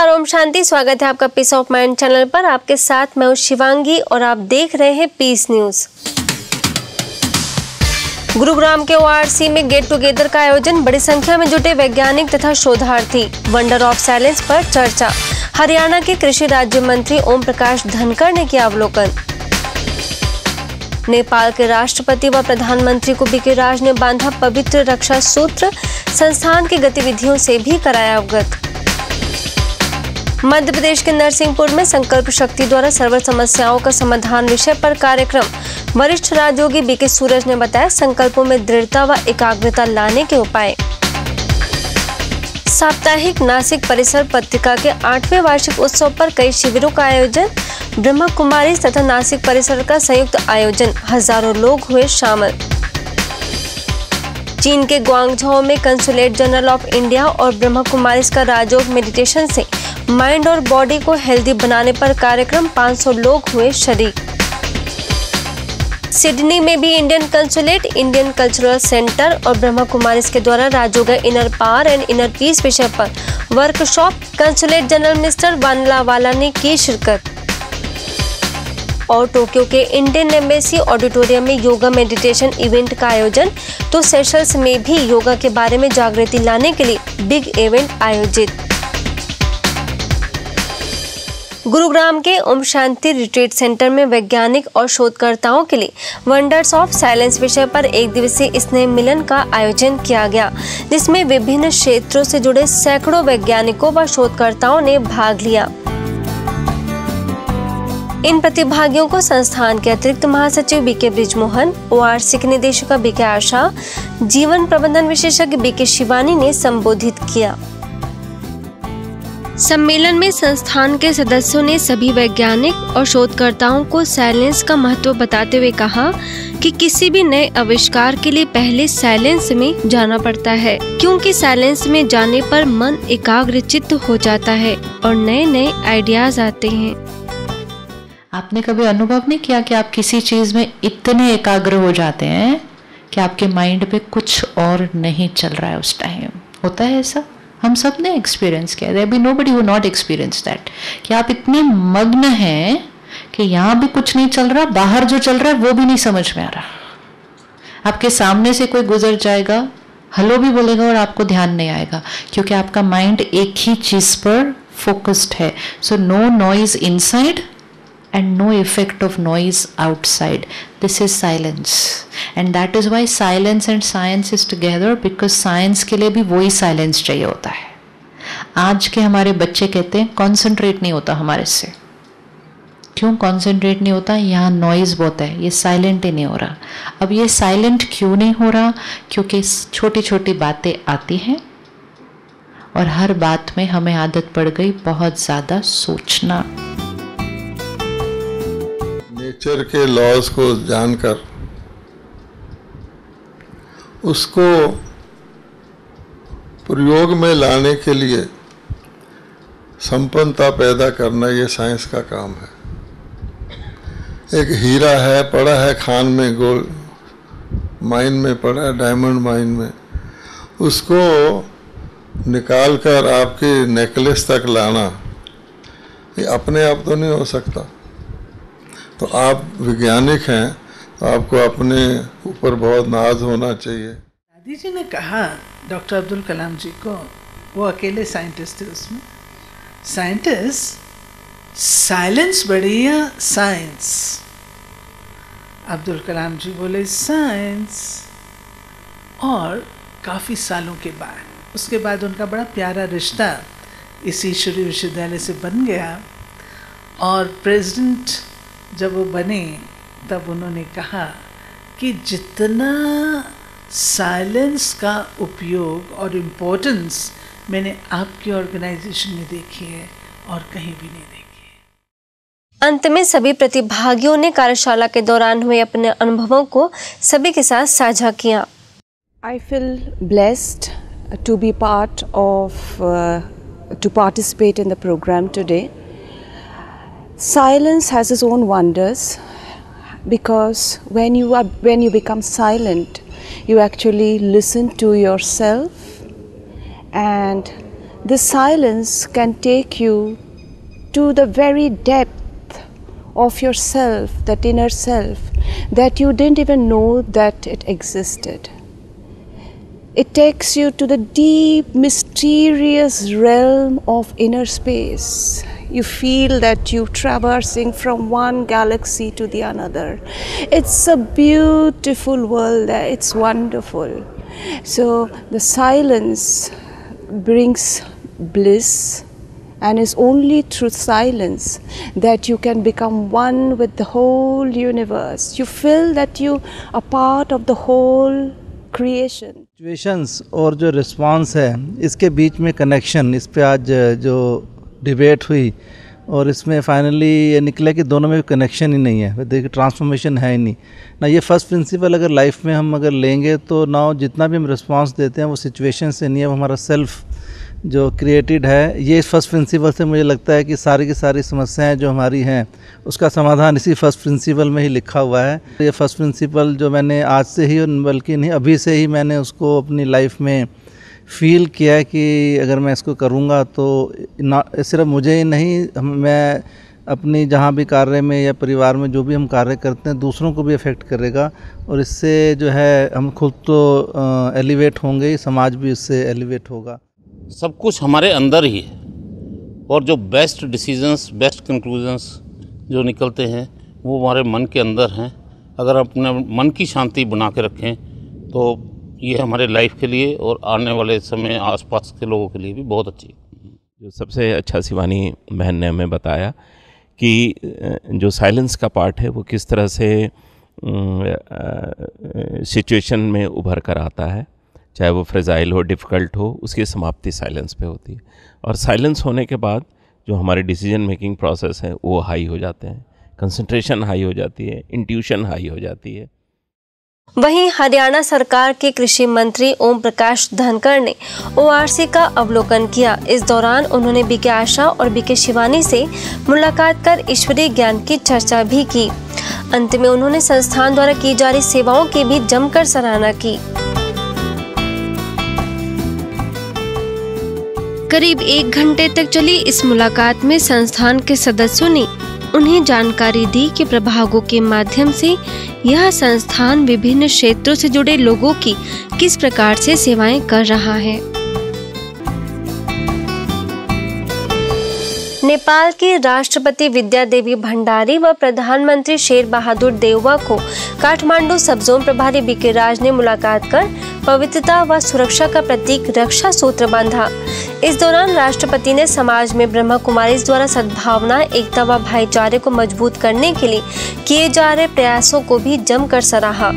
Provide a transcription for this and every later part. नमस्कार, ओम शांति। स्वागत है आपका पीस ऑफ माइंड चैनल पर। आपके साथ मैं हूं शिवांगी और आप देख रहे हैं पीस न्यूज। गुरुग्राम के ओआरसी में गेट टुगेदर का आयोजन, बड़ी संख्या में जुटे वैज्ञानिक तथा शोधार्थी, वंडर ऑफ साइलेंस पर चर्चा। हरियाणा के कृषि राज्य मंत्री ओम प्रकाश धनकर ने किया अवलोकन। नेपाल के राष्ट्रपति व प्रधानमंत्री को बीके राज ने बांधा पवित्र रक्षा सूत्र। संस्थान की गतिविधियों से भी कराया अवगत। मध्य प्रदेश के नरसिंहपुर में संकल्प शक्ति द्वारा सर्व समस्याओं का समाधान विषय पर कार्यक्रम। वरिष्ठ राजयोगी बीके सूरज ने बताया संकल्पों में दृढ़ता व एकाग्रता लाने के उपाय। साप्ताहिक नासिक परिसर पत्रिका के 8वें वार्षिक उत्सव पर कई शिविरों का आयोजन। ब्रह्म कुमारी तथा नासिक परिसर का संयुक्त आयोजन, हजारों लोग हुए शामिल। चीन के ग्वांगझो में कंसुलेट जनरल ऑफ इंडिया और ब्रह्म कुमारीज का राजयोग मेडिटेशन से माइंड और बॉडी को हेल्दी बनाने पर कार्यक्रम, 500 लोग हुए शरीक। सिडनी में भी Indian consulate, Indian cultural centre और ब्रह्मा कुमारीज के द्वारा Rajyoga inner power and inner peace विषय पर workshop. Consulate general mister Vanlalwala ने की शिरकत। और टोक्यो के इंडियन एम्बेसी ऑडिटोरियम में योगा मेडिटेशन इवेंट का आयोजन। तो सेशल्स में भी योगा के बारे में जागृति लाने के लिए बिग इवेंट आयोजित। गुरुग्राम के ओम शांति रिट्रीट सेंटर में वैज्ञानिक और शोधकर्ताओं के लिए वंडर्स ऑफ साइलेंस विषय पर एक दिवसीय स्नेह मिलन का आयोजन किया गया, जिसमें विभिन्न क्षेत्रों से जुड़े सैकड़ों वैज्ञानिकों व शोधकर्ताओं ने भाग लिया। इन प्रतिभागियों को संस्थान के अतिरिक्त महासचिव बीके बृजमोहन, ओआरसी की निदेशिका बीके आशा, जीवन प्रबंधन विशेषज्ञ बीके शिवानी ने संबोधित किया। सम्मेलन में संस्थान के सदस्यों ने सभी वैज्ञानिक और शोधकर्ताओं को साइलेंस का महत्व बताते हुए कहा कि किसी भी नए आविष्कार के लिए पहले साइलेंस में जाना पड़ता है, क्योंकि साइलेंस में जाने पर मन एकाग्रचित्त हो जाता है और नए नए आइडियाज आते हैं। आपने कभी अनुभव नहीं किया कि आप किसी चीज में इतने एकाग्र हो जाते हैं कि आपके माइंड पे कुछ और नहीं चल रहा है उस टाइम? होता है ऐसा, हम सब ने एक्सपीरियंस किया। There be nobody who not experience that, कि आप इतने मग्न हैं कि यहाँ भी कुछ नहीं चल रहा, बाहर जो चल रहा है वो भी नहीं समझ में आ रहा। आपके सामने से कोई गुजर जाएगा, हेलो भी बोलेगा और आपको ध्यान नहीं आएगा, क्योंकि आपका माइंड एक ही चीज पर फोकस्ड है। So no noise inside and no effect of noise outside. This is silence, and that is why silence and science is together, because science के लिए भी वही silence चाहिए होता है। आज के हमारे बच्चे कहते हैं concentrate नहीं होता हमारे से। क्यों concentrate नहीं होता? यहाँ noise बहुत है, ये silent ही नहीं हो रहा। अब ये silent क्यों नहीं हो रहा? क्योंकि छोटी छोटी बातें आती हैं और हर बात में हमें आदत पड़ गई बहुत ज़्यादा सोचना। नेचर के लॉज को जानकर उसको प्रयोग में लाने के लिए संपन्नता पैदा करना ये साइंस का काम है। एक हीरा है, पड़ा है खान में, गोल्ड माइन में पड़ा है, डायमंड माइन में, उसको निकालकर आपके नेकलेस तक लाना ये अपने आप तो नहीं हो सकता। तो आप वैज्ञानिक हैं तो आपको अपने ऊपर बहुत नाज होना चाहिए। दादी जी ने कहा डॉक्टर अब्दुल कलाम जी को, वो अकेले साइंटिस्ट थे। उसमें साइंटिस्ट साइलेंस बढ़िया साइंस, अब्दुल कलाम जी बोले साइंस। और काफ़ी सालों के बाद, उसके बाद उनका बड़ा प्यारा रिश्ता इसी ईश्वरी विश्वविद्यालय से बन गया। और प्रेसिडेंट जब वो बने तब उन्होंने कहा कि जितना साइलेंस का उपयोग और इम्पोर्टेंस मैंने आपकी ऑर्गेनाइजेशन में देखी है और कहीं भी नहीं देखी। अंत में सभी प्रतिभागियों ने कार्यशाला के दौरान हुए अपने अनुभवों को सभी के साथ साझा किया। I feel blessed to be part of to participate in the programme today. Silence has its own wonders, because when you become silent, you actually listen to yourself, and This silence can take you to the very depth of yourself, that inner self, that you didn't even know that it existed. It takes you to the deep, mysterious realm of inner space. You feel that you're traversing from one galaxy to the another. It's a beautiful world, it's wonderful. So the silence brings bliss, and it's only through silence that you can become one with the whole universe. You feel that you are part of the whole creation. Situations और जो response है इसके बीच में connection, इस पर आज जो debate हुई और इसमें फाइनली ये निकला कि दोनों में कनेक्शन ही नहीं है, देखिए ट्रांसफॉर्मेशन है ही नहीं ना। ये फर्स्ट प्रिंसिपल अगर लाइफ में हम अगर लेंगे तो ना जितना भी हम रिस्पांस देते हैं वो सिचुएशन से नहीं है, वो हमारा सेल्फ जो क्रिएटेड है। ये फर्स्ट प्रिंसिपल से मुझे लगता है कि सारी की सारी समस्याएं जो हमारी हैं उसका समाधान इसी फर्स्ट प्रिंसिपल में ही लिखा हुआ है। ये फर्स्ट प्रिंसिपल जो मैंने आज से ही बल्कि नहीं अभी से ही मैंने उसको अपनी लाइफ में फील किया है कि अगर मैं इसको करूँगा तो ना सिर्फ मुझे ही नहीं, मैं अपनी जहाँ भी कार्य में या परिवार में जो भी हम कार्य करते हैं दूसरों को भी इफ़ेक्ट करेगा, और इससे जो है हम खुद तो एलिवेट होंगे, समाज भी इससे एलिवेट होगा। सब कुछ हमारे अंदर ही है, और जो बेस्ट डिसीजंस, बेस्ट कंक्लूजन्स जो निकलते हैं वो हमारे मन के अंदर हैं। अगर अपने मन की शांति बना के रखें तो ये हमारे लाइफ के लिए और आने वाले समय आसपास के लोगों के लिए भी बहुत अच्छी है। जो सबसे अच्छा शिवानी बहन ने हमें बताया कि जो साइलेंस का पार्ट है वो किस तरह से सिचुएशन में उभर कर आता है, चाहे वो फ्रेजाइल हो, डिफ़िकल्ट हो, उसकी समाप्ति साइलेंस पे होती है। और साइलेंस होने के बाद जो हमारे डिसीजन मेकिंग प्रोसेस है वो हाई हो जाते हैं, कंसंट्रेशन हाई हो जाती है, इंट्यूशन हाई हो जाती है। वहीं हरियाणा सरकार के कृषि मंत्री ओम प्रकाश धनकर ने ओआरसी का अवलोकन किया। इस दौरान उन्होंने बीके आशा और बीके शिवानी से मुलाकात कर ईश्वरीय ज्ञान की चर्चा भी की। अंत में उन्होंने संस्थान द्वारा की जा रही सेवाओं की भी जमकर सराहना की। करीब 1 घंटे तक चली इस मुलाकात में संस्थान के सदस्यों ने उन्हें जानकारी दी कि प्रभागों के माध्यम से यह संस्थान विभिन्न क्षेत्रों से जुड़े लोगों की किस प्रकार से सेवाएं कर रहा है। नेपाल के राष्ट्रपति विद्यादेवी भंडारी व प्रधानमंत्री शेर बहादुर देवबा को काठमांडू सब जोन प्रभारी बीके राज ने मुलाकात कर पवित्रता व सुरक्षा का प्रतीक रक्षा सूत्र बांधा। इस दौरान राष्ट्रपति ने समाज में ब्रह्मा कुमारीज द्वारा सद्भावना, एकता व भाईचारे को मजबूत करने के लिए किए जा रहे प्रयासों को भी जमकर सराहा।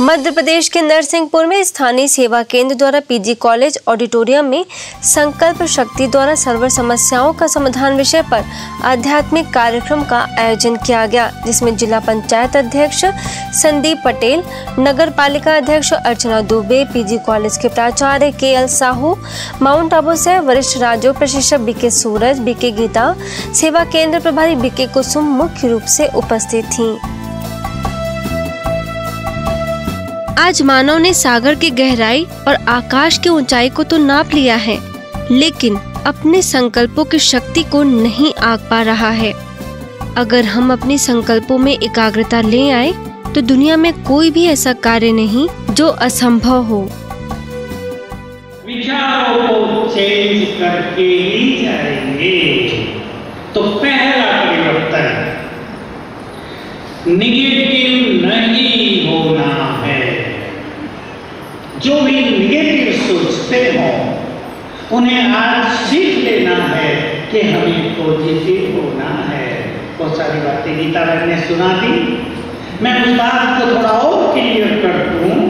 मध्य प्रदेश के नरसिंहपुर में स्थानीय सेवा केंद्र द्वारा पीजी कॉलेज ऑडिटोरियम में संकल्प शक्ति द्वारा सर्व समस्याओं का समाधान विषय पर आध्यात्मिक कार्यक्रम का आयोजन किया गया, जिसमें जिला पंचायत अध्यक्ष संदीप पटेल, नगर पालिका अध्यक्ष अर्चना दुबे, पीजी कॉलेज के प्राचार्य के.एल. साहू, माउंट आबू से वरिष्ठ राजस्व प्रशिक्षक बीके सूरज, बीके गीता, सेवा केंद्र प्रभारी बीके कुम मुख्य रूप से उपस्थित थी। आज मानव ने सागर की गहराई और आकाश की ऊंचाई को तो नाप लिया है, लेकिन अपने संकल्पों की शक्ति को नहीं आंक पा रहा है। अगर हम अपने संकल्पों में एकाग्रता ले आए तो दुनिया में कोई भी ऐसा कार्य नहीं जो असंभव हो। विचारों को चेंज करके ही जाएंगे। तो पहला परिवर्तन नेगेटिव नहीं होना है। जो भी निगेटिव सोचते हो उन्हें आज सीख लेना है कि हमें पॉजिटिव होना है। बहुत सारी बातें गीता ने सुना दी, मैं उस बात को थोड़ा और क्लियर कर दूं।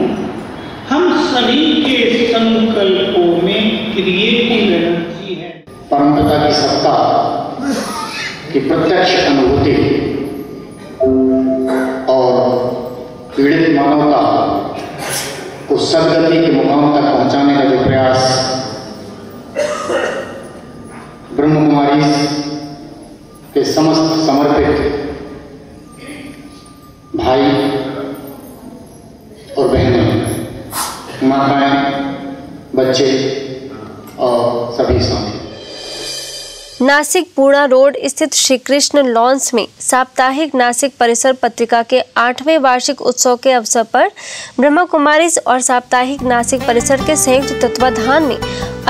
हम सभी के संकल्पों में क्रिएटिव एनर्जी है। परमपिता की सत्ता की प्रत्यक्ष अनुभूति और पीड़ित मानवता को सदगति के मुकाम तक पहुंचाने का जो प्रयास ब्रह्म कुमारी के समस्त समर्पित भाई और बहनें, माताएं, बच्चे और सभी शामिल। नासिक पूर्णा रोड स्थित श्री कृष्ण लॉन्स में साप्ताहिक नासिक परिसर पत्रिका के 8वें वार्षिक उत्सव के अवसर पर ब्रह्मा कुमारीज और साप्ताहिक नासिक परिसर के संयुक्त तत्वाधान में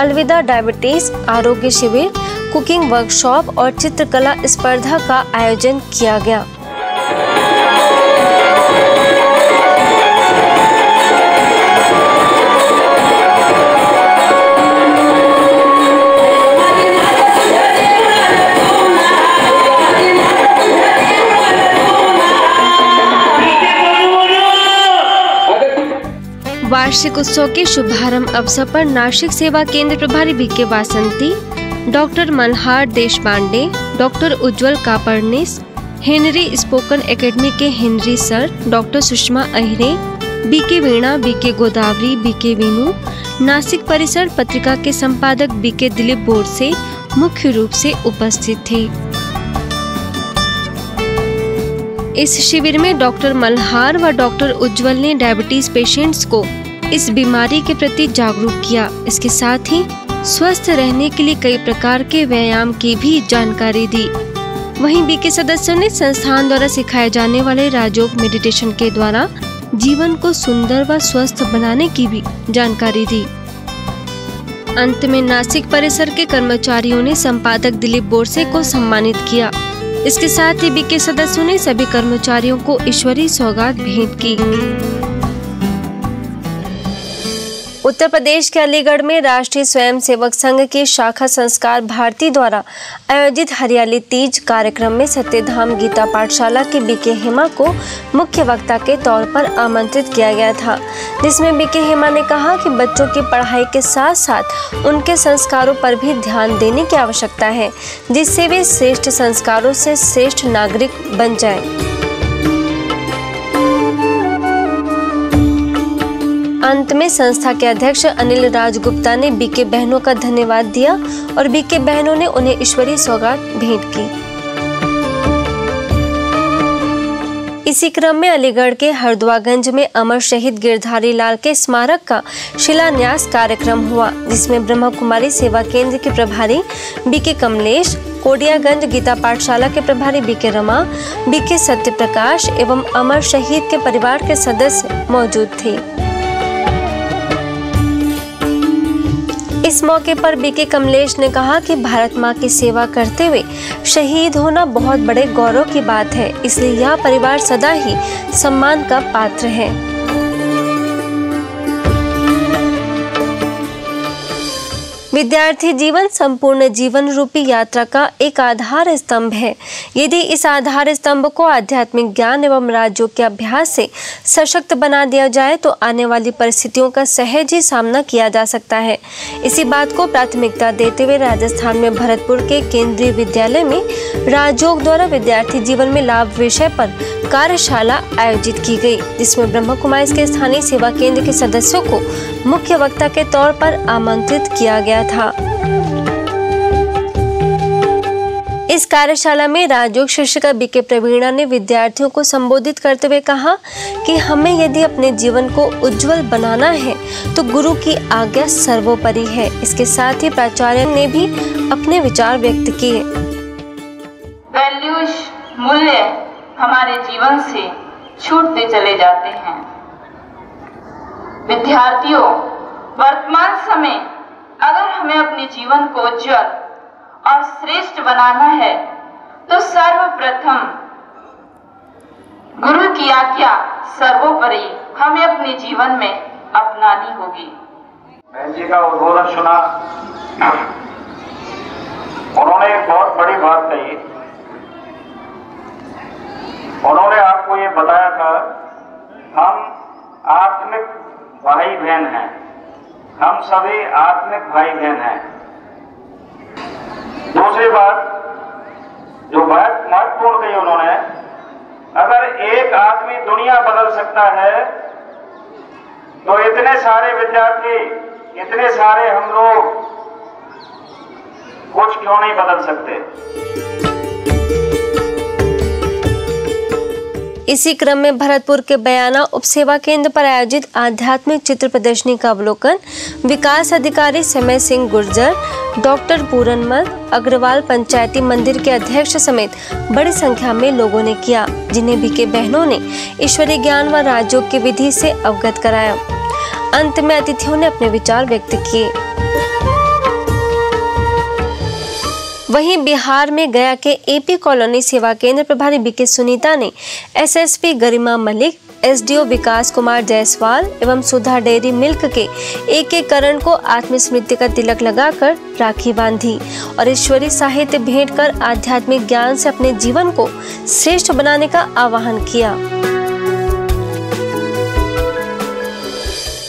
अलविदा डायबिटीज आरोग्य शिविर, कुकिंग वर्कशॉप और चित्रकला स्पर्धा का आयोजन किया गया। वार्षिक उत्सव के शुभारंभ अवसर पर नासिक सेवा केंद्र प्रभारी बीके वासंती, doctor Malhar Deshpande, doctor Ujjwal Kaparnis, Henry spoken academy के Henry sir, doctor Sushma Ahire, BK Veena, BK Godavari, BK Vinu, Nashik परिसर पत्रिका के संपादक बीके दिलीप बोर से मुख्य रूप से उपस्थित थे। इस शिविर में डॉक्टर मल्हार व डॉक्टर उज्जवल ने डायबिटीज पेशेंट्स को इस बीमारी के प्रति जागरूक किया। इसके साथ ही स्वस्थ रहने के लिए कई प्रकार के व्यायाम की भी जानकारी दी। वहीं बीके सदस्यों ने संस्थान द्वारा सिखाए जाने वाले राजयोग मेडिटेशन के द्वारा जीवन को सुंदर व स्वस्थ बनाने की भी जानकारी दी। अंत में नासिक परिसर के कर्मचारियों ने संपादक दिलीप बोरसे को सम्मानित किया। इसके साथ ही बीके सदस्यों ने सभी कर्मचारियों को ईश्वरी सौगात भेंट की। उत्तर प्रदेश के अलीगढ़ में राष्ट्रीय स्वयंसेवक संघ के शाखा संस्कार भारती द्वारा आयोजित हरियाली तीज कार्यक्रम में सत्यधाम गीता पाठशाला के बीके हेमा को मुख्य वक्ता के तौर पर आमंत्रित किया गया था, जिसमें बीके हेमा ने कहा कि बच्चों की पढ़ाई के साथ साथ उनके संस्कारों पर भी ध्यान देने की आवश्यकता है, जिससे वे श्रेष्ठ संस्कारों से श्रेष्ठ नागरिक बन जाएं। अंत में संस्था के अध्यक्ष अनिल राज गुप्ता ने बीके बहनों का धन्यवाद दिया और बीके बहनों ने उन्हें ईश्वरीय सौगात भेंट की। इसी क्रम में अलीगढ़ के हरदुआगंज में अमर शहीद गिरधारी लाल के स्मारक का शिलान्यास कार्यक्रम हुआ, जिसमें ब्रह्मा कुमारी सेवा केंद्र के प्रभारी बीके कमलेश, कोडियागंज गीता पाठशाला के प्रभारी बीके रमा, बीके सत्यप्रकाश एवं अमर शहीद के परिवार के सदस्य मौजूद थे। इस मौके पर बीके कमलेश ने कहा कि भारत माँ की सेवा करते हुए शहीद होना बहुत बड़े गौरव की बात है, इसलिए यह परिवार सदा ही सम्मान का पात्र है। विद्यार्थी जीवन संपूर्ण जीवन रूपी यात्रा का एक आधार स्तंभ है। यदि इस आधार स्तंभ को आध्यात्मिक ज्ञान एवं राजयोग के अभ्यास से सशक्त बना दिया जाए तो आने वाली परिस्थितियों का सहज ही सामना किया जा सकता है। इसी बात को प्राथमिकता देते हुए राजस्थान में भरतपुर के केंद्रीय विद्यालय में राजयोग द्वारा विद्यार्थी जीवन में लाभ विषय पर कार्यशाला आयोजित की गई, जिसमें ब्रह्मा कुमारी के स्थानीय सेवा केंद्र के सदस्यों को मुख्य वक्ता के तौर पर आमंत्रित किया गया था। इस कार्यशाला में राजयोग शिक्षिका बीके प्रेमीणा ने विद्यार्थियों को संबोधित करते हुए कहा कि हमें यदि अपने जीवन को उज्जवल बनाना है तो गुरु की आज्ञा सर्वोपरि है। इसके साथ ही प्राचार्य ने भी अपने विचार व्यक्त किए। वैल्यूज मूल्य हमारे जीवन से छूटते चले जाते हैं। विद्यार्थियों, वर्तमान समय अगर हमें अपने जीवन को उज्जवल और श्रेष्ठ बनाना है तो सर्वप्रथम गुरु की आज्ञा सर्वोपरि हमें अपने जीवन में अपनानी होगी। बहन जी का उद्बोधन सुना, उन्होंने एक बहुत बड़ी बात कही। उन्होंने आपको ये बताया था, हम आत्मिक भाई बहन हैं, हम सभी आत्मिक भाई बहन हैं। दूसरी बात जो बहुत महत्वपूर्ण कही उन्होंने, अगर एक आदमी दुनिया बदल सकता है तो इतने सारे विद्यार्थी, इतने सारे हम लोग कुछ क्यों नहीं बदल सकते। इसी क्रम में भरतपुर के बयाना उपसेवा केंद्र पर आयोजित आध्यात्मिक चित्र प्रदर्शनी का अवलोकन विकास अधिकारी समय सिंह गुर्जर, डॉक्टर पूरनमल अग्रवाल पंचायती मंदिर के अध्यक्ष समेत बड़ी संख्या में लोगों ने किया, जिन्हें बीके बहनों ने ईश्वरीय ज्ञान व राजयोग की विधि से अवगत कराया। अंत में अतिथियों ने अपने विचार व्यक्त किए। वहीं बिहार में गया के एपी कॉलोनी सेवा केंद्र प्रभारी बीके सुनीता ने एसएसपी गरिमा मलिक, एसडीओ विकास कुमार जायसवाल एवं सुधा डेयरी मिल्क के एकीकरण को आत्मस्मृति का तिलक लगाकर राखी बांधी और ईश्वरीय साहित्य भेंट कर आध्यात्मिक ज्ञान से अपने जीवन को श्रेष्ठ बनाने का आह्वान किया।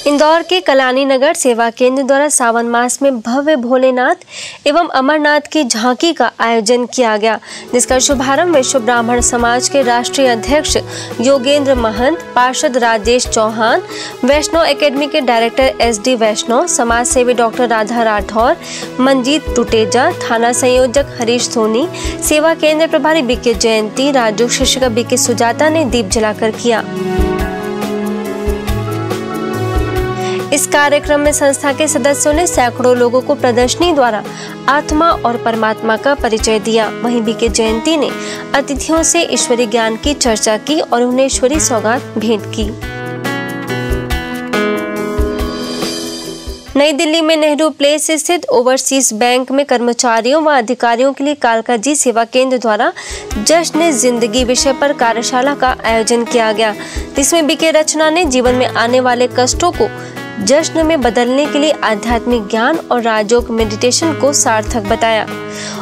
इंदौर के कलानी नगर सेवा केंद्र द्वारा सावन मास में भव्य भोलेनाथ एवं अमरनाथ की झांकी का आयोजन किया गया, जिसका शुभारंभ विश्व ब्राह्मण समाज के राष्ट्रीय अध्यक्ष योगेंद्र महंत, पार्षद राजेश चौहान, वैष्णव एकेडमी के डायरेक्टर एसडी वैष्णव, समाज सेवी डॉक्टर राधा राठौर, मंजीत टुटेजा, थाना संयोजक हरीश सोनी, सेवा केंद्र प्रभारी बीके जयंती, राजयोग शिक्षिका बीके सुजाता ने दीप जलाकर किया। इस कार्यक्रम में संस्था के सदस्यों ने सैकड़ों लोगों को प्रदर्शनी द्वारा आत्मा और परमात्मा का परिचय दिया। वहीं बीके जयंती ने अतिथियों से ईश्वरीय ज्ञान की चर्चा की और उन्हें ईश्वरीय सौगात भेंट की। नई दिल्ली में नेहरू प्लेस स्थित ओवरसीज बैंक में कर्मचारियों व अधिकारियों के लिए कालका जी सेवा केंद्र द्वारा जश्न जिंदगी विषय पर कार्यशाला का आयोजन किया गया, जिसमें बीके रचना ने जीवन में आने वाले कष्टों को जश्न में बदलने के लिए आध्यात्मिक ज्ञान और राजयोग मेडिटेशन को सार्थक बताया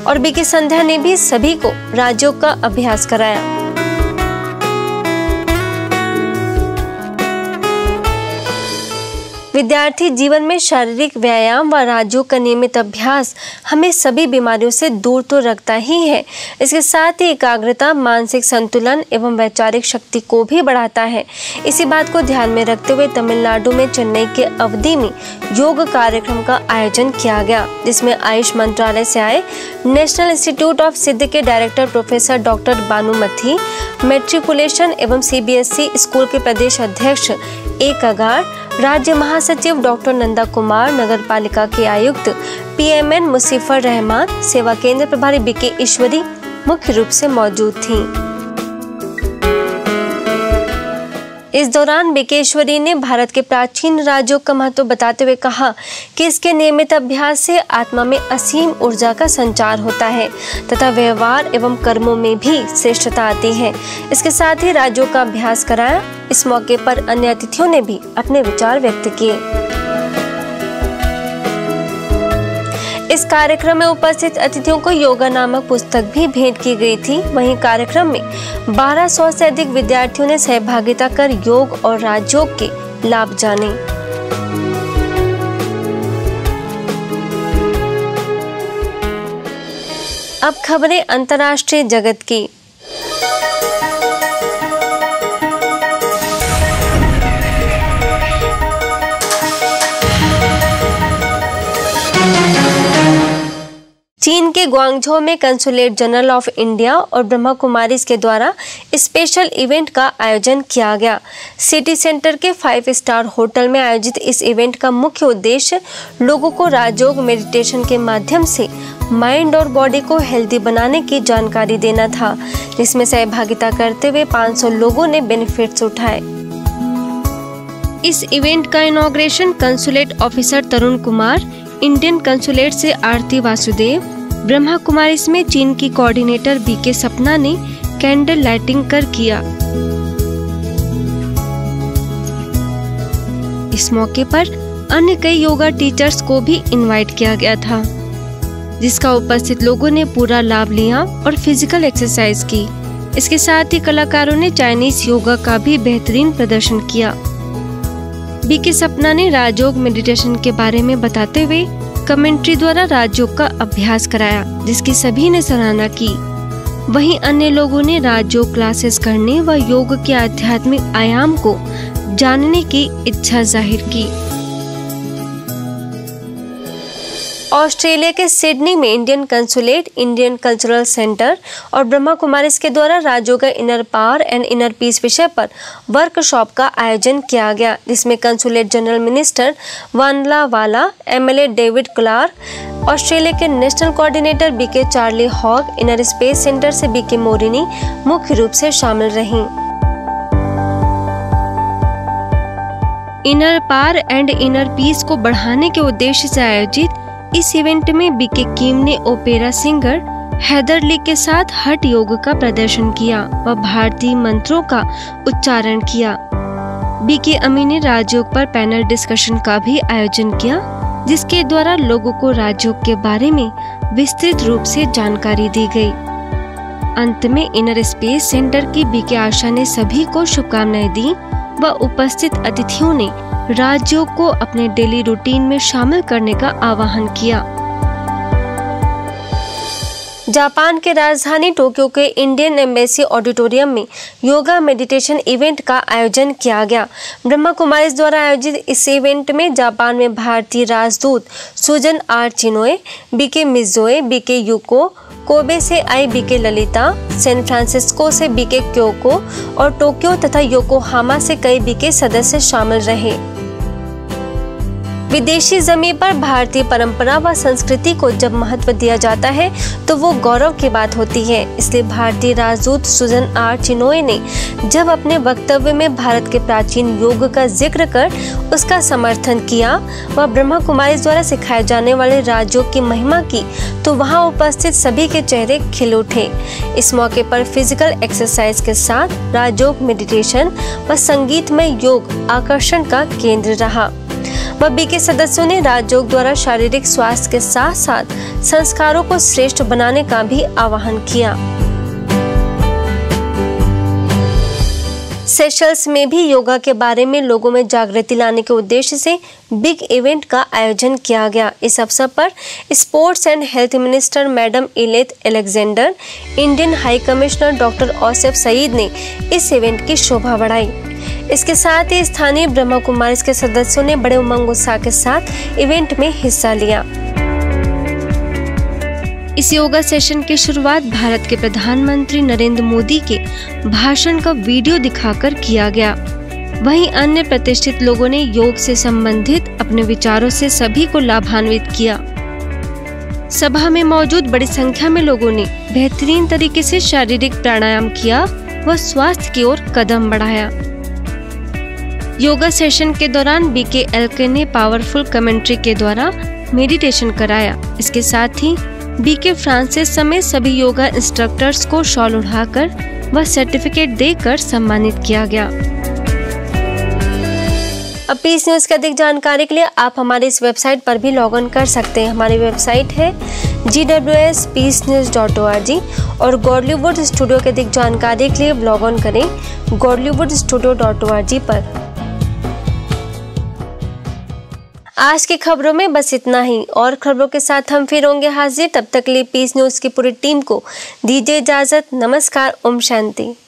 और बीके संध्या ने भी सभी को राजयोग का अभ्यास कराया। विद्यार्थी जीवन में शारीरिक व्यायाम व राजयोग का नियमित अभ्यास हमें सभी बीमारियों से दूर तो रखता ही है, इसके साथ ही एकाग्रता, मानसिक संतुलन एवं वैचारिक शक्ति को भी बढ़ाता है। इसी बात को ध्यान में रखते हुए तमिलनाडु में चेन्नई के अवधि में योग कार्यक्रम का आयोजन किया गया, जिसमें आयुष मंत्रालय से आए नेशनल इंस्टीट्यूट ऑफ सिद्ध के director professor doctor Banumathi, matriculation एवं CBSE स्कूल के प्रदेश अध्यक्ष एक अगार, राज्य महासचिव डॉक्टर नंदा कुमार, नगर पालिका के आयुक्त PMN मुसीफर रहमान, सेवा केंद्र प्रभारी बीके ईश्वरी मुख्य रूप से मौजूद थीं। इस दौरान बीके ईश्वरी ने भारत के प्राचीन राजयोग का महत्व बताते हुए कहा कि इसके नियमित अभ्यास से आत्मा में असीम ऊर्जा का संचार होता है तथा व्यवहार एवं कर्मों में भी श्रेष्ठता आती है। इसके साथ ही राजयोग का अभ्यास कराया। इस मौके पर अन्य अतिथियों ने भी अपने विचार व्यक्त किए। इस कार्यक्रम में उपस्थित अतिथियों को योगा नामक पुस्तक भी भेंट की गई थी। वहीं कार्यक्रम में 1200 से अधिक विद्यार्थियों ने सहभागिता कर योग और राजयोग के लाभ जाने। अब खबरें अंतर्राष्ट्रीय जगत की। चीन के ग्वांगझो में कंसुलेट जनरल ऑफ इंडिया और ब्रह्मा कुमारीज के द्वारा स्पेशल इवेंट का आयोजन किया गया। सिटी सेंटर के 5 स्टार होटल में आयोजित इस इवेंट का मुख्य उद्देश्य लोगों को राजयोग मेडिटेशन के माध्यम से माइंड और बॉडी को हेल्दी बनाने की जानकारी देना था, जिसमें सहभागिता करते हुए 500 लोगों ने बेनिफिट्स उठाए। इस इवेंट का inauguration consulate officer Tarun Kumar, Indian consulate से आरती वासुदेव, ब्रह्मा कुमारीज में चीन की कोऑर्डिनेटर बीके सपना ने कैंडल लाइटिंग कर किया। इस मौके पर अन्य कई योगा टीचर्स को भी इनवाइट किया गया था, जिसका उपस्थित लोगों ने पूरा लाभ लिया और फिजिकल एक्सरसाइज की। इसके साथ ही कलाकारों ने चाइनीज योगा का भी बेहतरीन प्रदर्शन किया। बीके सपना ने राजयोग मेडिटेशन के बारे में बताते हुए कमेंट्री द्वारा राजयोग का अभ्यास कराया, जिसकी सभी ने सराहना की। वहीं अन्य लोगों ने राजयोग क्लासेस करने व योग के आध्यात्मिक आयाम को जानने की इच्छा जाहिर की। ऑस्ट्रेलिया के सिडनी में Indian consulate, Indian cultural centre और ब्रह्मा कुमारी के द्वारा राज्यों का inner power and inner peace विषय पर वर्कशॉप का आयोजन किया गया, जिसमें consulate general minister Vanlalwala, MLA David Clarke, Australia के national coordinator BK Charlie hoc, inner space centre से बीके मोरिनी मुख्य रूप से शामिल रहीं। Inner power and inner peace को बढ़ाने के उद्देश्य से आयोजित इस इवेंट में बीके कीम ने ओपेरा सिंगर हैदर ली के साथ हठ योग का प्रदर्शन किया व भारतीय मंत्रों का उच्चारण किया। बीके अमी ने राजयोग पर पैनल डिस्कशन का भी आयोजन किया, जिसके द्वारा लोगों को राजयोग के बारे में विस्तृत रूप से जानकारी दी गई। अंत में इनर स्पेस सेंटर की बीके आशा ने सभी को शुभकामनाएं दी व उपस्थित अतिथियों ने राजयोग को अपने डेली रूटीन में शामिल करने का आह्वान किया। जापान के राजधानी टोक्यो के इंडियन एम्बेसी ऑडिटोरियम में योगा मेडिटेशन इवेंट का आयोजन किया गया। ब्रह्मा कुमारी द्वारा आयोजित इस इवेंट में जापान में भारतीय राजदूत Sujan R Chinoy, BK Mizoe, BK Yuko, Kobe से आई बीके ललिता, सैन फ्रांसिस्को से बीके क्योको और टोक्यो तथा योकोहामा से कई बीके सदस्य शामिल रहे। विदेशी जमीन पर भारतीय परंपरा व संस्कृति को जब महत्व दिया जाता है तो वो गौरव की बात होती है। इसलिए भारतीय राजदूत सुजन आर चिनोय ने जब अपने वक्तव्य में भारत के प्राचीन योग का जिक्र कर उसका समर्थन किया व ब्रह्मा कुमारी द्वारा सिखाए जाने वाले राजयोग की महिमा की, तो वहां उपस्थित सभी के चेहरे खिल उठे। इस मौके पर फिजिकल एक्सरसाइज के साथ राजयोग, मेडिटेशन व संगीतमय योग आकर्षण का केंद्र रहा। बीके सदस्यों ने राजयोग द्वारा शारीरिक स्वास्थ्य के साथ साथ संस्कारों को श्रेष्ठ बनाने का भी आह्वान किया। सेशल्स में भी योगा के बारे में लोगों में जागृति लाने के उद्देश्य से बिग इवेंट का आयोजन किया गया। इस अवसर पर sports and health minister madam इलेथ Alexander, Indian high commissioner doctor Ausaf Sayeed ने इस इवेंट की शोभा बढ़ाई। इसके साथ ही स्थानीय ब्रह्मा कुमारी के सदस्यों ने बड़े उमंग उत्साह के साथ इवेंट में हिस्सा लिया। इस योगा सेशन की शुरुआत भारत के प्रधानमंत्री नरेंद्र मोदी के भाषण का वीडियो दिखाकर किया गया। वहीं अन्य प्रतिष्ठित लोगों ने योग से संबंधित अपने विचारों से सभी को लाभान्वित किया। सभा में मौजूद बड़ी संख्या में लोगों ने बेहतरीन तरीके से शारीरिक प्राणायाम किया व स्वास्थ्य की ओर कदम बढ़ाया। योगा सेशन के दौरान बीके ने पावरफुल कमेंट्री के द्वारा मेडिटेशन कराया। इसके साथ ही बीके फ्रांसिस समेत सभी योगा इंस्ट्रक्टर्स को शॉल उड़ाकर व सर्टिफिकेट देकर सम्मानित किया गया। अब पीस न्यूज की अधिक जानकारी के लिए आप हमारे इस वेबसाइट पर भी लॉग इन कर सकते हैं। हमारी वेबसाइट है gwspeacenews.org और गॉडलीवुड स्टूडियो के अधिक जानकारी के लिए लॉग ऑन करें godlywoodstudio.org पर। आज की खबरों में बस इतना ही, और खबरों के साथ हम फिर होंगे हाजिर। तब तक के लिए पीस न्यूज की पूरी टीम को दीजिए इजाजत। नमस्कार, ओम शांति।